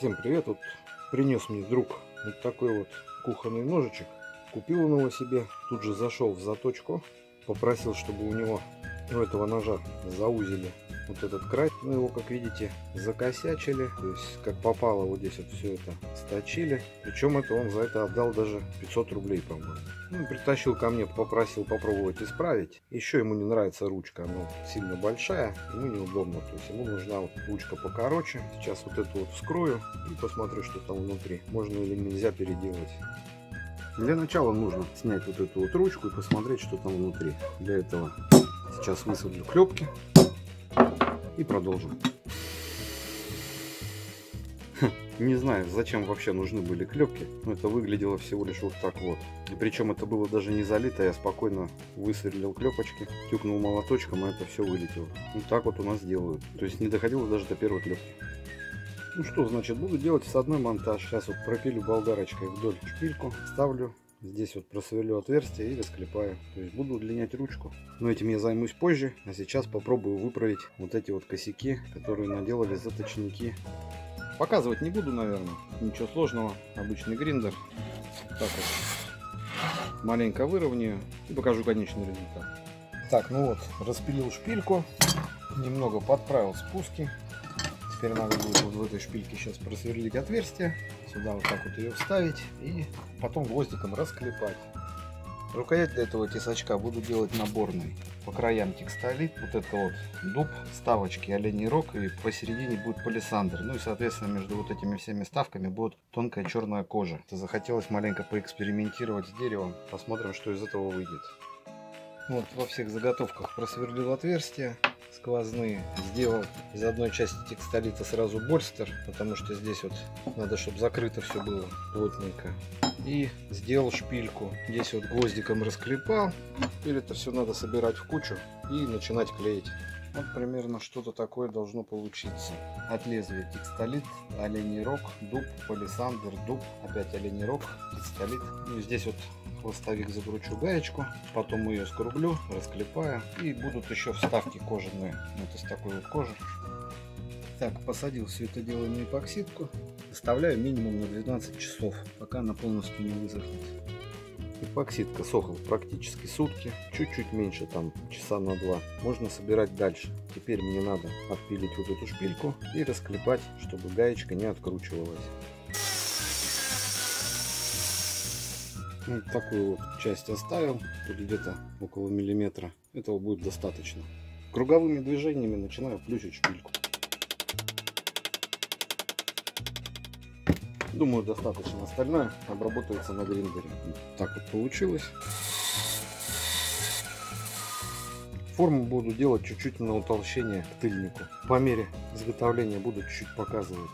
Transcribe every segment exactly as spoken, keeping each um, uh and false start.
Всем привет! Вот принес мне друг вот такой вот кухонный ножичек. Купил он его себе, тут же зашел в заточку, попросил, чтобы у него, у этого ножа, заузили вот этот край. Ну, его, как видите, закосячили, то есть как попало вот здесь вот все это сточили. Причем это он за это отдал даже пятьсот рублей, по-моему. Ну, притащил ко мне, попросил попробовать исправить. Еще ему не нравится ручка, она сильно большая, ему неудобно, то есть ему нужна вот ручка покороче. Сейчас вот эту вот вскрою и посмотрю, что там внутри, можно или нельзя переделать. Для начала нужно снять вот эту вот ручку и посмотреть, что там внутри. Для этого сейчас высыплю клепки и продолжим. Не знаю, зачем вообще нужны были клепки, но это выглядело всего лишь вот так вот. И причем это было даже не залито, я спокойно высверлил клепочки, тюкнул молоточком, и это все вылетело. Вот так вот у нас делают. То есть не доходило даже до первой клепки. Ну что, значит, буду делать входной монтаж. Сейчас вот пропилю болгарочкой вдоль шпильку, ставлю, здесь вот просверлю отверстие и расклепаю. То есть буду удлинять ручку. Но этим я займусь позже, а сейчас попробую выправить вот эти вот косяки, которые наделали заточники. Показывать не буду, наверное, ничего сложного. Обычный гриндер. Так вот, маленько выровняю и покажу конечный результат. Так, ну вот, распилил шпильку, немного подправил спуски. Теперь надо будет вот в этой шпильке сейчас просверлить отверстие, сюда вот так вот ее вставить и потом гвоздиком расклепать. Рукоять для этого тесачка буду делать наборной. По краям текстолит, вот это вот дуб, ставочки, оленей рог, и посередине будет палисандр. Ну и соответственно между вот этими всеми ставками будет тонкая черная кожа. Захотелось маленько поэкспериментировать с деревом, посмотрим, что из этого выйдет. Вот во всех заготовках просверлил отверстия сквозные, сделал из одной части текстолита сразу больстер, потому что здесь вот надо, чтобы закрыто все было плотненько, и сделал шпильку, здесь вот гвоздиком расклепал. Теперь это все надо собирать в кучу и начинать клеить. Вот примерно что-то такое должно получиться. От лезвия текстолит, оленей рог, дуб, палисандр, дуб, опять оленей рог, текстолит. Ну, здесь вот хвостовик закручу гаечку, потом ее скруглю, расклепаю, и будут еще вставки кожаные, вот из такой вот кожи. Так, посадил все это дело на эпоксидку, оставляю минимум на двенадцать часов, пока она полностью не высохнет. Эпоксидка сохла практически сутки, чуть-чуть меньше, там часа на два. Можно собирать дальше. Теперь мне надо отпилить вот эту шпильку и расклепать, чтобы гаечка не откручивалась. Вот такую вот часть оставил, тут где-то около миллиметра, этого будет достаточно. Круговыми движениями начинаю плющить шпильку. Думаю, достаточно, остальное обработается на гриндере. Так вот получилось. Форму буду делать чуть-чуть на утолщение к тыльнику. По мере изготовления буду чуть-чуть показывать.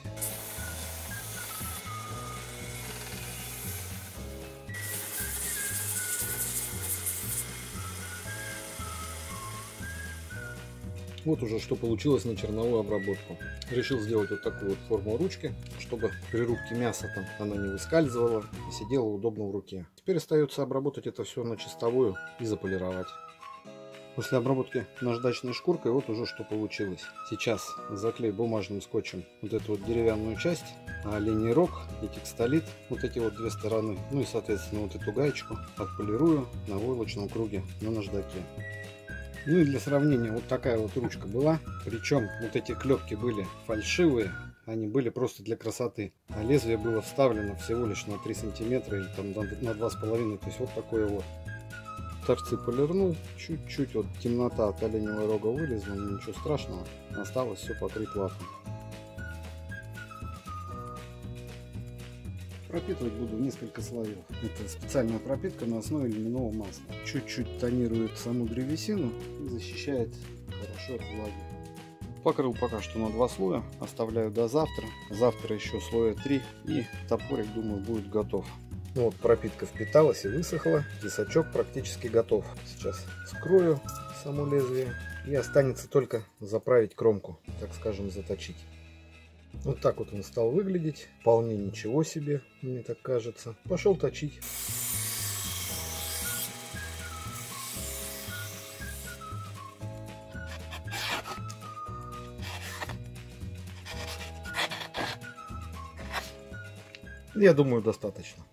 Вот уже что получилось на черновую обработку. Решил сделать вот такую вот форму ручки, чтобы при рубке мяса там она не выскальзывала и сидела удобно в руке. Теперь остается обработать это все на чистовую и заполировать. После обработки наждачной шкуркой вот уже что получилось. Сейчас заклею бумажным скотчем вот эту вот деревянную часть, оленей рог и текстолит, вот эти вот две стороны. Ну и соответственно вот эту гаечку отполирую на войлочном круге на наждаке. Ну и для сравнения, вот такая вот ручка была, причем вот эти клепки были фальшивые, они были просто для красоты, а лезвие было вставлено всего лишь на три сантиметра или там на два с половиной, то есть вот такое вот. Торцы полирнул, чуть-чуть вот темнота от оленевого рога вылезла, но ничего страшного, осталось все покрыть лаком. Пропитывать буду несколько слоев. Это специальная пропитка на основе льняного масла. Чуть-чуть тонирует саму древесину и защищает хорошо от влаги. Покрыл пока что на два слоя. Оставляю до завтра. Завтра еще слоя три, и топорик, думаю, будет готов. Ну вот, пропитка впиталась и высохла. Тесачок практически готов. Сейчас скрою само лезвие. И останется только заправить кромку, так скажем, заточить. Вот так вот он стал выглядеть. Вполне ничего себе, мне так кажется. Пошел точить. Я думаю, достаточно.